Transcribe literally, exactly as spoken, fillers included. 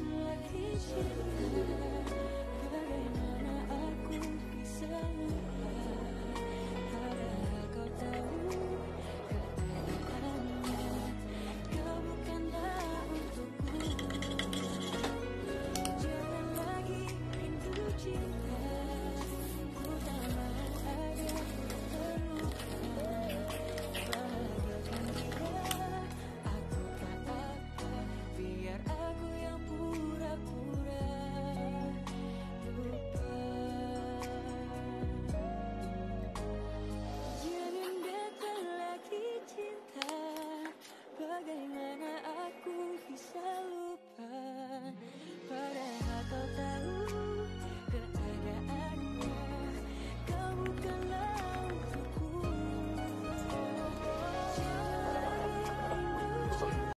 Kailangan kita, kaya na ako isang